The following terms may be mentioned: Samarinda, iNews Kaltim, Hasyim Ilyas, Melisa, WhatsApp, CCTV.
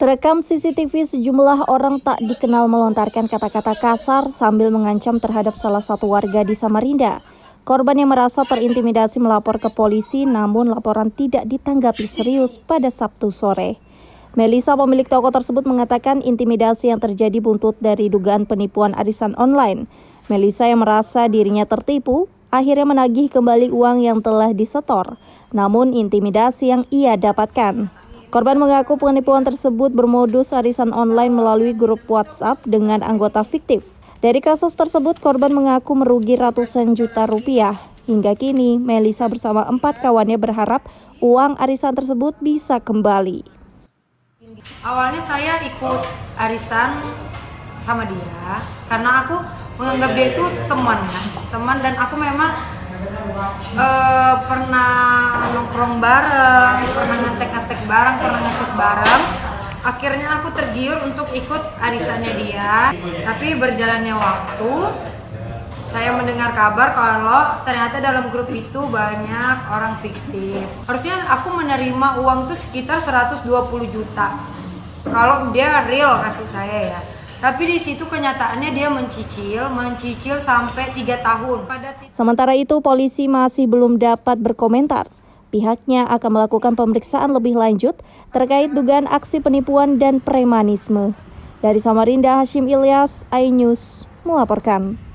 Terekam CCTV sejumlah orang tak dikenal melontarkan kata-kata kasar sambil mengancam terhadap salah satu warga di Samarinda. Korban yang merasa terintimidasi melapor ke polisi, namun laporan tidak ditanggapi serius pada Sabtu sore. Melisa, pemilik toko tersebut, mengatakan intimidasi yang terjadi buntut dari dugaan penipuan arisan online. Melisa yang merasa dirinya tertipu, akhirnya menagih kembali uang yang telah disetor, namun intimidasi yang ia dapatkan. Korban mengaku penipuan tersebut bermodus arisan online melalui grup WhatsApp dengan anggota fiktif. Dari kasus tersebut, korban mengaku merugi ratusan juta rupiah. Hingga kini, Melisa bersama 4 kawannya berharap uang arisan tersebut bisa kembali. Awalnya saya ikut arisan sama dia, karena aku menganggap dia itu teman dan aku memang pernah nongkrong bareng, pernah ngetek-ngetek bareng, pernah ngecek bareng. Akhirnya aku tergiur untuk ikut arisannya dia. Tapi berjalannya waktu, saya mendengar kabar kalau ternyata dalam grup itu banyak orang fiktif. Harusnya aku menerima uang itu sekitar 120 juta. Kalau dia real kasih saya ya. Tapi di situ kenyataannya dia mencicil sampai 3 tahun. Sementara itu, polisi masih belum dapat berkomentar. Pihaknya akan melakukan pemeriksaan lebih lanjut terkait dugaan aksi penipuan dan premanisme. Dari Samarinda, Hasyim Ilyas, iNews melaporkan.